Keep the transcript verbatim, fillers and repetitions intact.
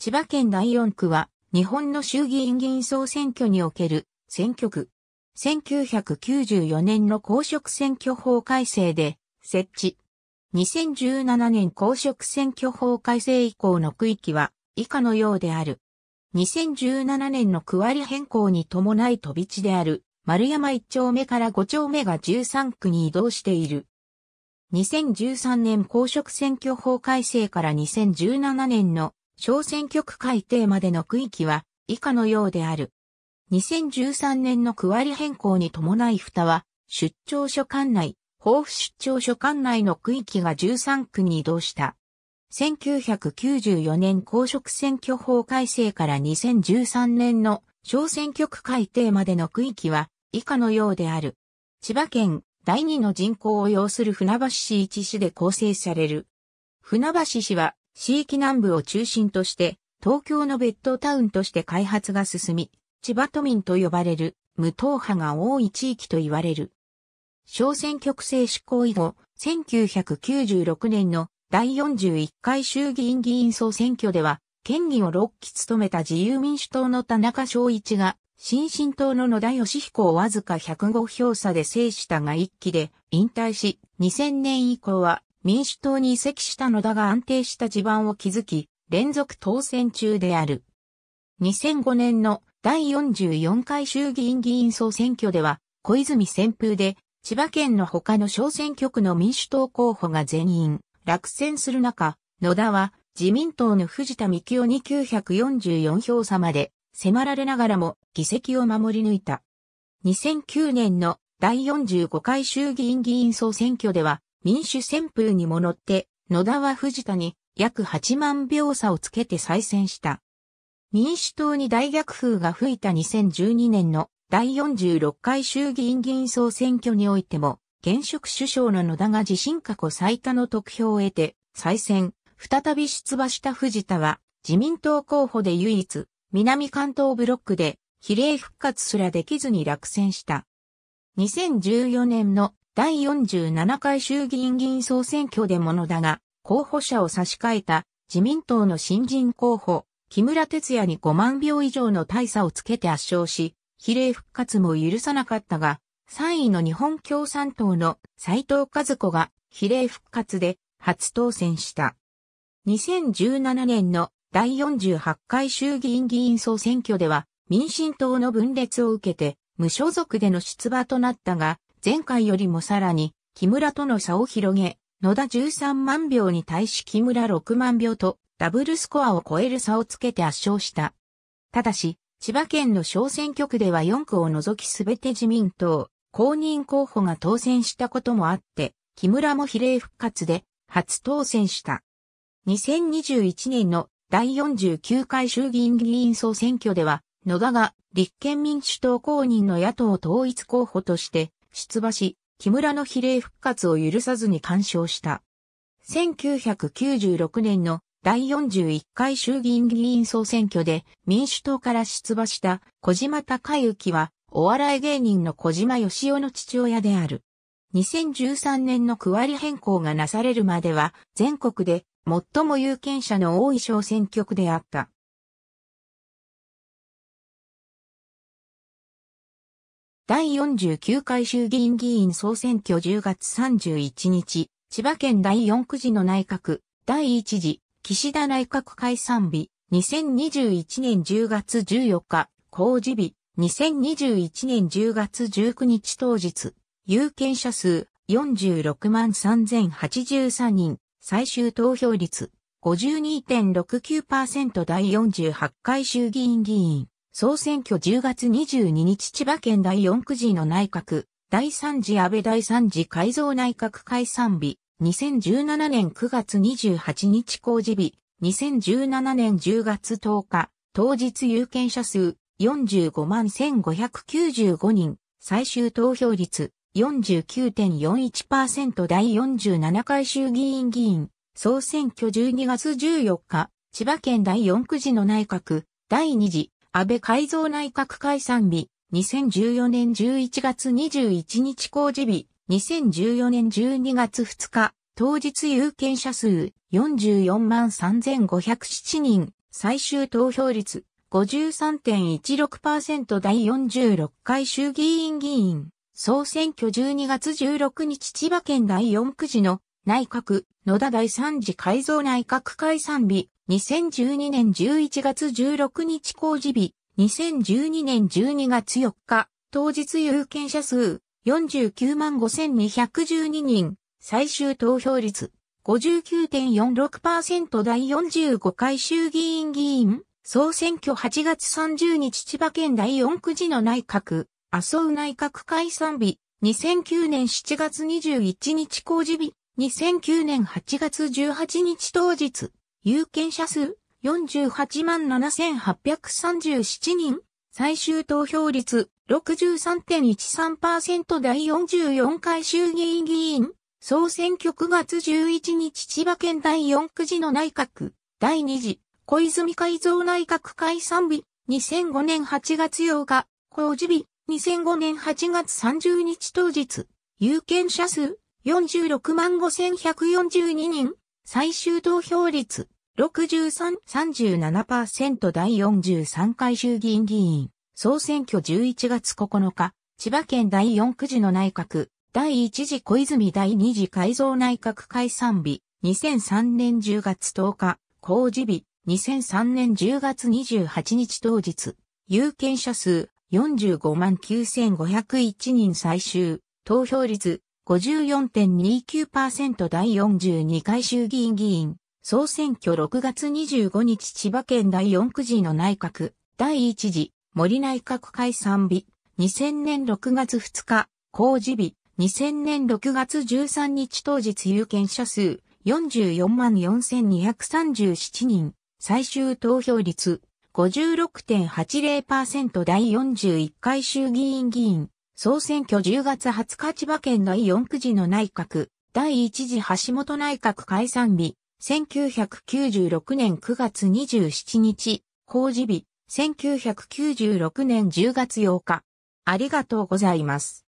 千葉県だいよんくは、日本の衆議院議員総選挙における選挙区。せんきゅうひゃくきゅうじゅうよねんの公職選挙法改正で設置。にせんじゅうななねん公職選挙法改正以降の区域は以下のようである。にせんじゅうななねんの区割り変更に伴い飛び地である丸山いっちょうめからごちょうめがじゅうさんくに移動している。にせんじゅうさんねん公職選挙法改正からにせんじゅうななねんの小選挙区改定までの区域は以下のようである。にせんじゅうさんねんの区割り変更に伴い蓋は出張所管内、防府出張所管内の区域がじゅうさんくに移動した。せんきゅうひゃくきゅうじゅうよねん公職選挙法改正からにせんじゅうさんねんの小選挙区改定までの区域は以下のようである。千葉県だいにの人口を要する船橋市いちしで構成される。船橋市は市域南部を中心として東京のベッドタウンとして開発が進み、千葉都民と呼ばれる無党派が多い地域と言われる。小選挙区制施行以後、せんきゅうひゃくきゅうじゅうろくねんのだいよんじゅういっかい衆議院議員総選挙では、県議をろっき務めた自由民主党の田中正一が、新進党の野田佳彦をわずかひゃくごひょうさで制したがいっきで引退し、にせんねん以降は民主党に移籍した野田が安定した地盤を築き、連続当選中である。にせんごねんのだいよんじゅうよんかい衆議院議員総選挙では、小泉旋風で、千葉県の他の小選挙区の民主党候補が全員落選する中、野田は自民党の藤田幹雄にきゅうひゃくよんじゅうよんひょうさまで迫られながらも議席を守り抜いた。にせんきゅうねんのだいよんじゅうごかい衆議院議員総選挙では、民主旋風にも乗って、野田は藤田に約はちまんひょう差をつけて再選した。民主党に大逆風が吹いたにせんじゅうにねんのだいよんじゅうろっかい衆議院議員総選挙においても、現職首相の野田が自身過去最多の得票を得て、再選、再び出馬した藤田は、自民党候補で唯一、南関東ブロックで、比例復活すらできずに落選した。にせんじゅうよねんのだいよんじゅうななかい衆議院議員総選挙でも野田が、候補者を差し替えた自民党の新人候補、木村哲也にごまんひょう以上の大差をつけて圧勝し、比例復活も許さなかったが、さんいの日本共産党の斉藤和子が比例復活で初当選した。にせんじゅうななねんのだいよんじゅうはちかい衆議院議員総選挙では、民進党の分裂を受けて無所属での出馬となったが、前回よりもさらに木村との差を広げ、野田じゅうさんまんひょうに対し木村ろくまんひょうと、ダブルスコアを超える差をつけて圧勝した。ただし、千葉県の小選挙区ではよんくを除きすべて自民党、公認候補が当選したこともあって、木村も比例復活で初当選した。にせんにじゅういちねんのだいよんじゅうきゅうかい衆議院議員総選挙では、野田が立憲民主党公認の野党統一候補として出馬し、木村の比例復活を許さずに完勝した。せんきゅうひゃくきゅうじゅうろくねんのだいよんじゅういっかい衆議院議員総選挙で民主党から出馬した小島隆之はお笑い芸人の小島よしおの父親である。にせんじゅうさんねんの区割り変更がなされるまでは全国で最も有権者の多い小選挙区であった。だいよんじゅうきゅうかい衆議院議員総選挙じゅうがつさんじゅういちにち、千葉県だいよんく時の内閣だいいちじ。岸田内閣解散日、にせんにじゅういちねんじゅうがつじゅうよっか、公示日、にせんにじゅういちねんじゅうがつじゅうくにち当日、有権者数よんじゅうろくまんさんぜんはちじゅうさんにん、最終投票率 ごじゅうにてんろくきゅうパーセント だいよんじゅうはちかい衆議院議員、総選挙じゅうがつにじゅうににち千葉県だいよんく時の内閣、だいさん次安倍だいさん次改造内閣解散日、にせんじゅうななねんくがつにじゅうはちにち公示日、にせんじゅうななねんじゅうがつとおか、当日有権者数よんじゅうごまんせんごひゃくきゅうじゅうごにん、最終投票率 よんじゅうきゅうてんよんいちパーセント だいよんじゅうななかい衆議院議員、総選挙じゅうにがつじゅうよっか、千葉県だいよんく時の内閣、だいに次、安倍改造内閣解散日、にせんじゅうよねんじゅういちがつにじゅういちにち公示日、にせんじゅうよねんじゅうにがつふつか、当日有権者数よんじゅうよんまんさんぜんごひゃくななにん、最終投票率 ごじゅうさんてんいちろくパーセント 第よんじゅうろっかい衆議院議員総選挙じゅうにがつじゅうろくにち千葉県だいよん区時の内閣野田だいさん次改造内閣解散日にせんじゅうにねんじゅういちがつじゅうろくにち公示日にせんじゅうにねんじゅうにがつよっか当日有権者数 よんじゅうきゅうまんごせんにひゃくじゅうににん最終投票率 ごじゅうきゅうてんよんろくパーセント 第よんじゅうごかい衆議院議員総選挙はちがつさんじゅうにち千葉県だいよん区時の内閣麻生内閣解散日にせんきゅうねんしちがつにじゅういちにち公示日にせんきゅうねんはちがつじゅうはちにち当日有権者数 よんじゅうはちまんななせんはっぴゃくさんじゅうななにん最終投票率 ろくじゅうさんてんいちさんパーセント 第よんじゅうよんかい衆議院議員総選挙くがつじゅういちにち千葉県だいよん区時の内閣だいに次小泉改造内閣解散日にせんごねんはちがつようか公示日にせんごねんはちがつさんじゅうにち当日有権者数 よんじゅうろくまんごせんひゃくよんじゅうににん最終投票率 ろくじゅうさんてんさんななパーセント 第よんじゅうさんかい衆議院議員総選挙じゅういちがつここのか千葉県だいよん区時の内閣だいいち次小泉だいに次改造内閣解散日にせんさんねんじゅうがつとおか公示日にせんさんねんじゅうがつにじゅうはちにち当日有権者数 よんじゅうごまんきゅうせんごひゃくいちにん最終投票率 ごじゅうよんてんにきゅうパーセント 第よんじゅうにかい衆議院議員総選挙ろくがつにじゅうごにち千葉県だいよん区時の内閣だいいち次森内閣解散日にせんねんろくがつふつか公示日にせんねんろくがつじゅうさんにち当日有権者数 よんじゅうよんまんよんせんにひゃくさんじゅうななにん最終投票率 ごじゅうろくてんはちぜろパーセント 第よんじゅういっかい衆議院議員総選挙じゅうがつはつか千葉県だいよん区時の内閣だいいち次橋本内閣解散日せんきゅうひゃくきゅうじゅうろくねんくがつにじゅうしちにち公示日せんきゅうひゃくきゅうじゅうろくねんじゅうがつようかありがとうございます。